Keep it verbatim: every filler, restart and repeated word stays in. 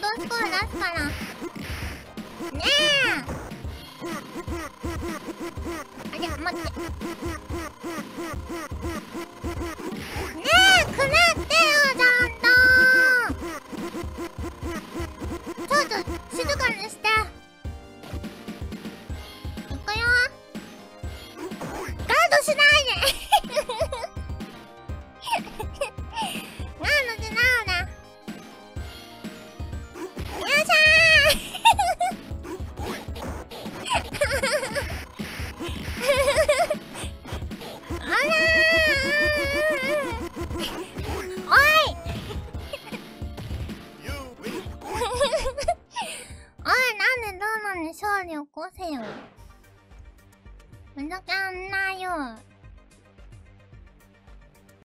ドスコア出すからねえ。あ、でも待ってねえ、くねってよ、ちゃんとちょっと静かにしていくよ。ガードしないで勝利起こせよ。ふざけんなよ。